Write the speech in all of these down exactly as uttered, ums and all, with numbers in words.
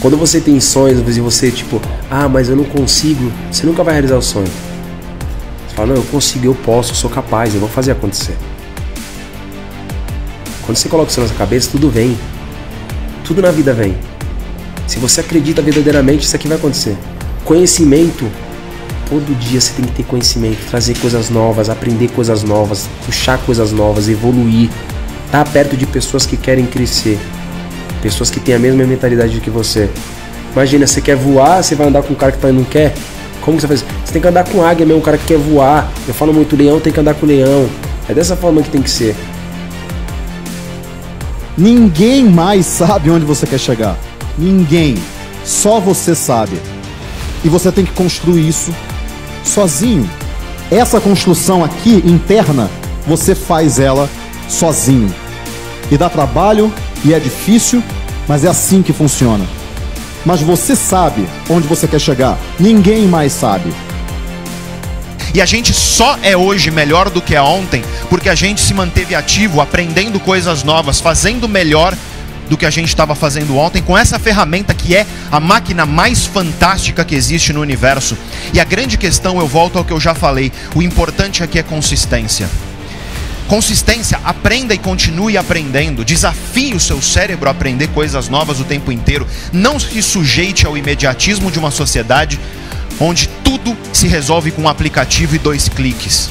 Quando você tem sonhos, às vezes você tipo, ah, mas eu não consigo, você nunca vai realizar o sonho. Você fala, não, eu consigo, eu posso, eu sou capaz, eu vou fazer acontecer. Quando você coloca isso na sua cabeça, tudo vem. Tudo na vida vem. Se você acredita verdadeiramente, isso aqui vai acontecer. Conhecimento. Todo dia você tem que ter conhecimento, trazer coisas novas, aprender coisas novas, puxar coisas novas, evoluir. Tá perto de pessoas que querem crescer. Pessoas que têm a mesma mentalidade que você. Imagina, você quer voar, você vai andar com um cara que não quer? Como que você faz? Você tem que andar com águia mesmo, um cara que quer voar. Eu falo muito, leão tem que andar com leão. É dessa forma que tem que ser. Ninguém mais sabe onde você quer chegar. Ninguém. Só você sabe. E você tem que construir isso sozinho. Essa construção aqui, interna, você faz ela sozinho. E dá trabalho, e é difícil, mas é assim que funciona. Mas você sabe onde você quer chegar. Ninguém mais sabe. E a gente só é hoje melhor do que é ontem porque a gente se manteve ativo, aprendendo coisas novas, fazendo melhor do que a gente estava fazendo ontem, com essa ferramenta que é a máquina mais fantástica que existe no universo. E a grande questão, eu volto ao que eu já falei, o importante aqui é consistência. Consistência, aprenda e continue aprendendo. Desafie o seu cérebro a aprender coisas novas o tempo inteiro. Não se sujeite ao imediatismo de uma sociedade onde tudo se resolve com um aplicativo e dois cliques.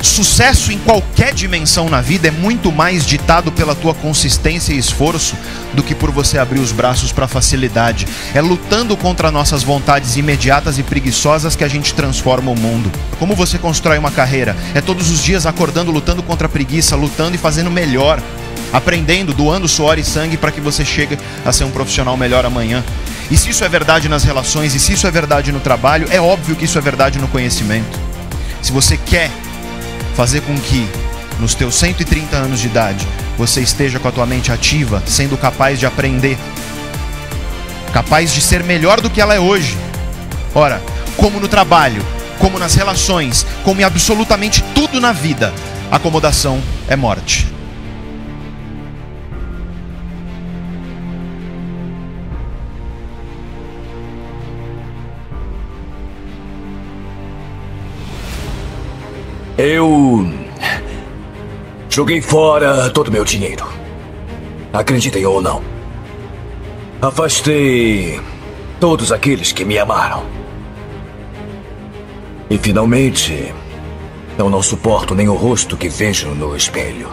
Sucesso em qualquer dimensão na vida é muito mais ditado pela tua consistência e esforço do que por você abrir os braços para facilidade. É lutando contra nossas vontades imediatas e preguiçosas que a gente transforma o mundo. Como você constrói uma carreira? É todos os dias acordando, lutando contra a preguiça, lutando e fazendo melhor. Aprendendo, doando suor e sangue para que você chegue a ser um profissional melhor amanhã. E se isso é verdade nas relações, e se isso é verdade no trabalho, é óbvio que isso é verdade no conhecimento. Se você quer fazer com que, nos teus cento e trinta anos de idade, você esteja com a tua mente ativa, sendo capaz de aprender, capaz de ser melhor do que ela é hoje. Ora, como no trabalho, como nas relações, como em absolutamente tudo na vida, acomodação é morte. Eu joguei fora todo o meu dinheiro, acreditem ou não. Afastei todos aqueles que me amaram. E finalmente, eu não suporto nem o rosto que vejo no espelho.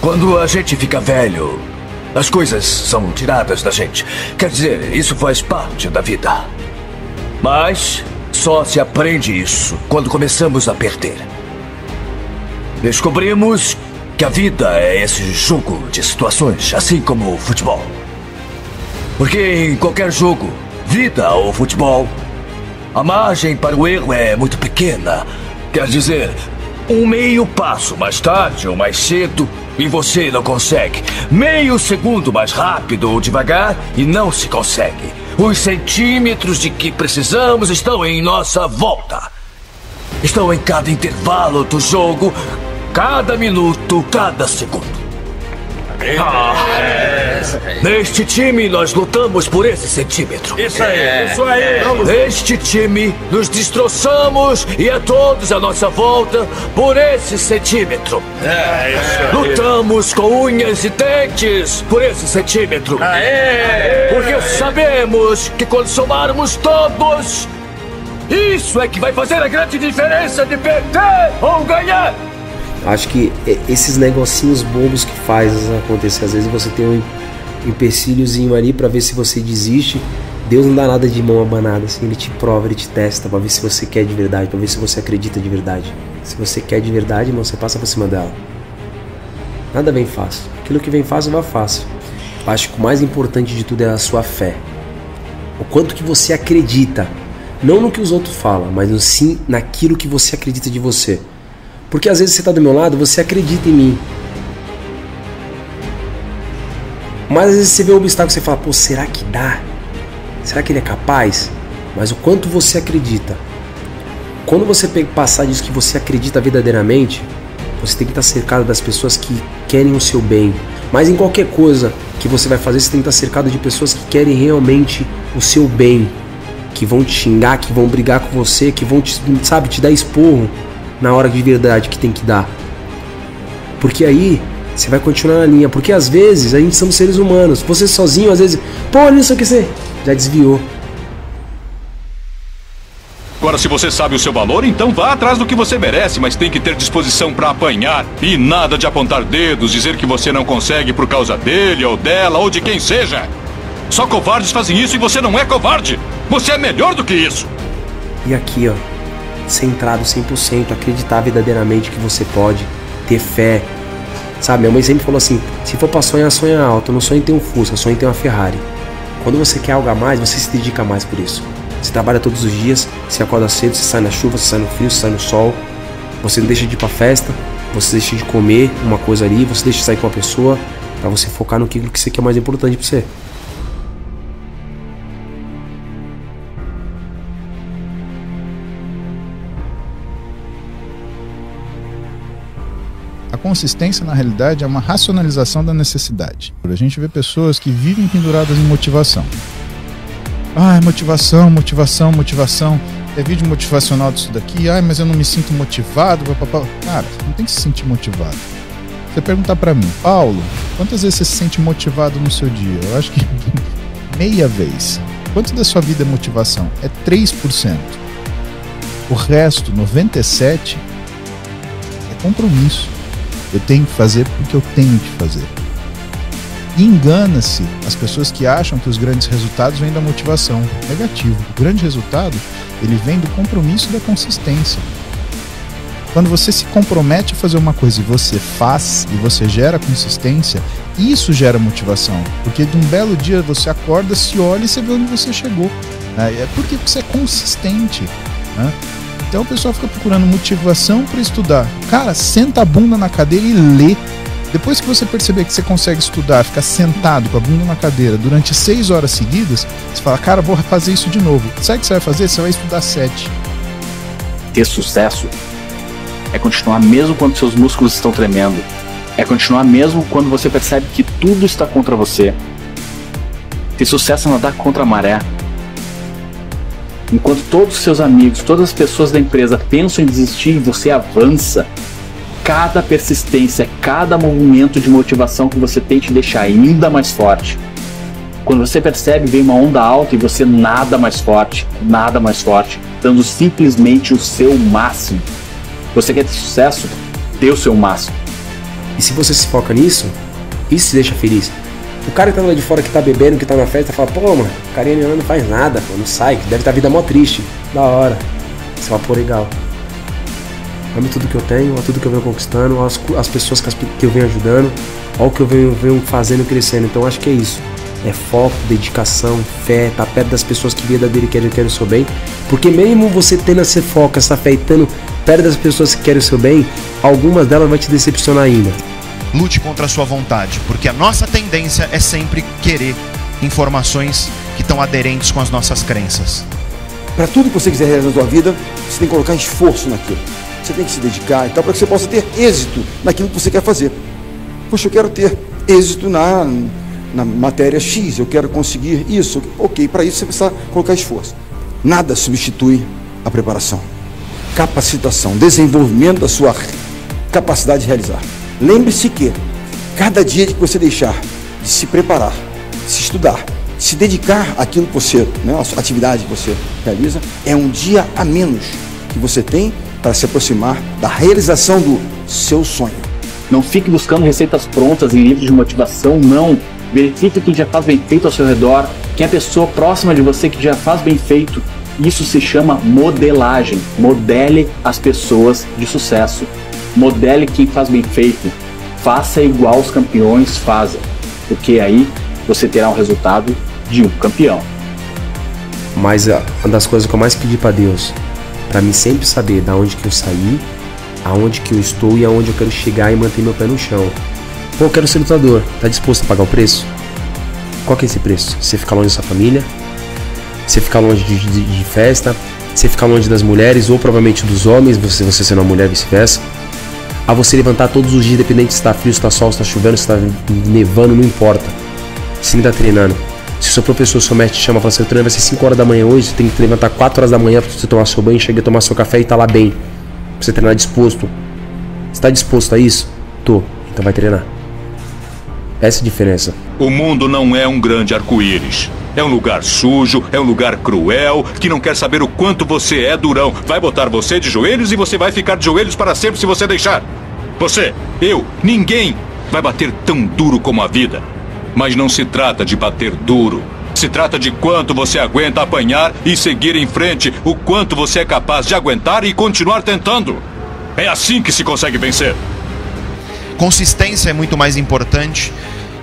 Quando a gente fica velho, as coisas são tiradas da gente. Quer dizer, isso faz parte da vida. Mas só se aprende isso quando começamos a perder. Descobrimos que a vida é esse jogo de situações, assim como o futebol. Porque em qualquer jogo, vida ou futebol, a margem para o erro é muito pequena. Quer dizer, um meio passo mais tarde ou mais cedo e você não consegue. Meio segundo mais rápido ou devagar e não se consegue. Os centímetros de que precisamos estão em nossa volta. Estão em cada intervalo do jogo, cada minuto, cada segundo. Ah, neste time nós lutamos por esse centímetro. Isso aí, isso aí. Neste time nos destroçamos e a todos à nossa volta por esse centímetro. Lutamos com unhas e dentes por esse centímetro. Porque sabemos que quando somarmos todos, isso é que vai fazer a grande diferença de perder ou ganhar. Acho que esses negocinhos bobos que faz acontecer, às vezes você tem um empecilhozinho ali pra ver se você desiste. Deus não dá nada de mão abanada, assim, ele te prova, ele te testa pra ver se você quer de verdade, pra ver se você acredita de verdade. Se você quer de verdade, irmão, você passa por cima dela. Nada vem fácil. Aquilo que vem fácil, vai fácil. Acho que o mais importante de tudo é a sua fé. O quanto que você acredita, não no que os outros falam, mas sim naquilo que você acredita de você. Porque às vezes você está do meu lado, você acredita em mim. Mas às vezes você vê um obstáculo e você fala, pô, será que dá? Será que ele é capaz? Mas o quanto você acredita. Quando você passar disso que você acredita verdadeiramente, você tem que estar cercado das pessoas que querem o seu bem. Mas em qualquer coisa que você vai fazer, você tem que estar cercado de pessoas que querem realmente o seu bem, que vão te xingar, que vão brigar com você, que vão te, sabe, te dar esporro na hora de verdade que tem que dar. Porque aí você vai continuar na linha. Porque às vezes a gente somos seres humanos. Você sozinho, às vezes, pô, olha isso aqui, você já desviou. Agora, se você sabe o seu valor, então vá atrás do que você merece, mas tem que ter disposição para apanhar. E nada de apontar dedos, dizer que você não consegue por causa dele ou dela ou de quem seja. Só covardes fazem isso e você não é covarde. Você é melhor do que isso. E aqui, ó, centrado cem por cento, acreditar verdadeiramente que você pode, ter fé. Sabe, minha mãe sempre falou assim, se for pra sonhar, sonha alto, não sonha em ter um Fusca, sonha em ter uma Ferrari. Quando você quer algo a mais, você se dedica mais por isso. Você trabalha todos os dias, você acorda cedo, você sai na chuva, você sai no frio, você sai no sol. Você não deixa de ir pra festa, você deixa de comer uma coisa ali, você deixa de sair com a pessoa, pra você focar no que você quer mais importante pra você. A consistência, na realidade, é uma racionalização da necessidade. A gente vê pessoas que vivem penduradas em motivação. Ai, motivação, motivação, motivação. É vídeo motivacional disso daqui. Ai, mas eu não me sinto motivado. Papapá. Cara, não tem que se sentir motivado. Você perguntar pra mim, Paulo, quantas vezes você se sente motivado no seu dia? Eu acho que meia vez. Quanto da sua vida é motivação? É três por cento. O resto, noventa e sete por cento, é compromisso. Eu tenho que fazer porque eu tenho que fazer. E engana-se as pessoas que acham que os grandes resultados vêm da motivação. Negativo. O grande resultado, ele vem do compromisso e da consistência. Quando você se compromete a fazer uma coisa e você faz, e você gera consistência, isso gera motivação. Porque de um belo dia você acorda, se olha e você vê onde você chegou. É porque você é consistente, né? Então o pessoal fica procurando motivação para estudar. Cara, senta a bunda na cadeira e lê. Depois que você perceber que você consegue estudar, ficar sentado com a bunda na cadeira durante seis horas seguidas, você fala, cara, vou fazer isso de novo. Sabe o que você vai fazer? Você vai estudar sete. Ter sucesso é continuar mesmo quando seus músculos estão tremendo. É continuar mesmo quando você percebe que tudo está contra você. Ter sucesso é nadar contra a maré. Enquanto todos os seus amigos, todas as pessoas da empresa pensam em desistir, você avança. Cada persistência, cada movimento de motivação que você tem te deixa ainda mais forte. Quando você percebe, vem uma onda alta e você nada mais forte, nada mais forte, dando simplesmente o seu máximo. Você quer ter sucesso? Dê o seu máximo. E se você se foca nisso, isso te deixa feliz. O cara que tá lá de fora, que tá bebendo, que tá na festa, fala, pô, mano, o carinha não faz nada, pô, não sai, deve estar tá a vida mó triste. Da hora. Você fala, pô, legal. Amo tudo que eu tenho, olha tudo que eu venho conquistando, as, as pessoas que, as, que eu venho ajudando, olha o que eu venho, venho fazendo e crescendo. Então acho que é isso. É foco, dedicação, fé, tá perto das pessoas que verdadeiramente querem, querem o seu bem. Porque mesmo você tendo esse foco, essa fé e estando perto das pessoas que querem o seu bem, algumas delas vão te decepcionar ainda. Lute contra a sua vontade, porque a nossa tendência é sempre querer informações que estão aderentes com as nossas crenças. Para tudo que você quiser realizar na sua vida, você tem que colocar esforço naquilo. Você tem que se dedicar e tal, para que você possa ter êxito naquilo que você quer fazer. Poxa, eu quero ter êxito na, na matéria X, eu quero conseguir isso. Ok, para isso você precisa colocar esforço. Nada substitui a preparação, capacitação, desenvolvimento da sua capacidade de realizar. Lembre-se que cada dia que você deixar de se preparar, de se estudar, de se dedicar àquilo que você, né, à atividade que você realiza, é um dia a menos que você tem para se aproximar da realização do seu sonho. Não fique buscando receitas prontas em livros de motivação, não. Verifique quem já faz bem feito ao seu redor, quem é a pessoa próxima de você que já faz bem feito. Isso se chama modelagem. Modele as pessoas de sucesso. Modele quem faz bem feito, faça igual os campeões fazem, porque aí você terá um resultado de um campeão. Mas uma das coisas que eu mais pedi para Deus, para mim sempre saber da onde que eu saí, aonde que eu estou e aonde eu quero chegar e manter meu pé no chão. Pô, eu quero ser lutador, tá disposto a pagar o preço? Qual que é esse preço? Você ficar longe da sua família, você ficar longe de, de, de festa, você ficar longe das mulheres ou provavelmente dos homens, se você, você sendo uma mulher, vice-versa. a você levantar todos os dias, independente se está frio, se está sol, se está chovendo, se está nevando, não importa. Sim, está treinando. Se o seu professor, seu mestre te chama e fala assim, o treino vai ser cinco horas da manhã hoje, você tem que levantar quatro horas da manhã para você tomar seu banho, chegar a tomar seu café e tá lá bem. Pra você treinar disposto. Você tá disposto a isso? Tô. Então vai treinar. Essa é a diferença. O mundo não é um grande arco-íris. É um lugar sujo, é um lugar cruel, que não quer saber o quanto você é durão. Vai botar você de joelhos e você vai ficar de joelhos para sempre se você deixar. Você, eu, ninguém vai bater tão duro como a vida. Mas não se trata de bater duro. Se trata de quanto você aguenta apanhar e seguir em frente, o quanto você é capaz de aguentar e continuar tentando. É assim que se consegue vencer. Consistência é muito mais importante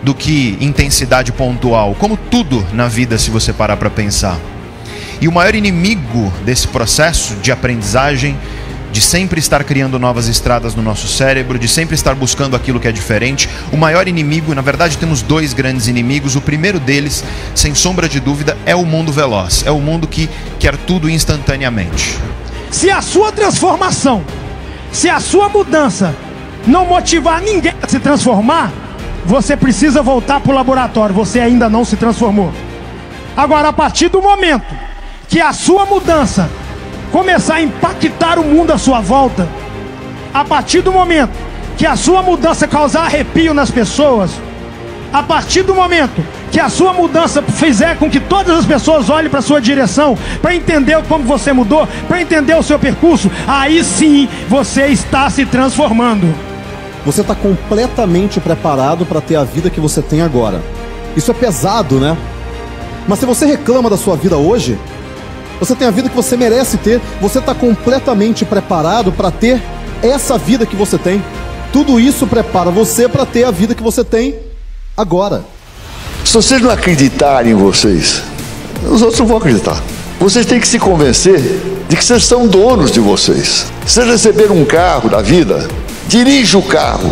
do que intensidade pontual, como tudo na vida, se você parar para pensar. E o maior inimigo desse processo de aprendizagem, de sempre estar criando novas estradas no nosso cérebro, de sempre estar buscando aquilo que é diferente, o maior inimigo, na verdade temos dois grandes inimigos. O primeiro deles, sem sombra de dúvida, é o mundo veloz, é o mundo que quer tudo instantaneamente. Se a sua transformação, se a sua mudança não motivar ninguém a se transformar, você precisa voltar para o laboratório, você ainda não se transformou. Agora, a partir do momento que a sua mudança começar a impactar o mundo à sua volta, a partir do momento que a sua mudança causar arrepio nas pessoas, a partir do momento que a sua mudança fizer com que todas as pessoas olhem para a sua direção, para entender como você mudou, para entender o seu percurso, aí sim você está se transformando. Você está completamente preparado para ter a vida que você tem agora. Isso é pesado, né? Mas se você reclama da sua vida hoje, você tem a vida que você merece ter. Você está completamente preparado para ter essa vida que você tem. Tudo isso prepara você para ter a vida que você tem agora. Se vocês não acreditarem em vocês, os outros não vão acreditar. Vocês têm que se convencer de que vocês são donos de vocês. Se vocês receberam um carro da vida, dirija o carro,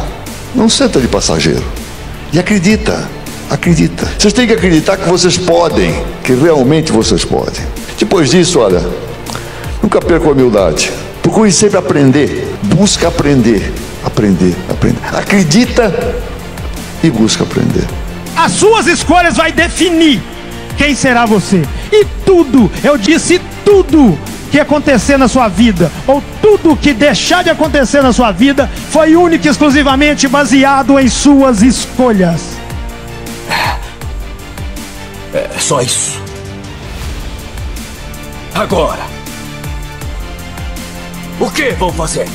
não senta de passageiro. E acredita, acredita. Vocês têm que acreditar que vocês podem, que realmente vocês podem. Depois disso, olha, nunca perca a humildade. Procure sempre aprender, busca aprender, aprender, aprender. Acredita e busca aprender. As suas escolhas vai definir quem será você. E tudo, eu disse tudo que acontecer na sua vida, ou tudo que deixar de acontecer na sua vida, foi única e exclusivamente baseado em suas escolhas. É só isso. Agora, o que vão fazer?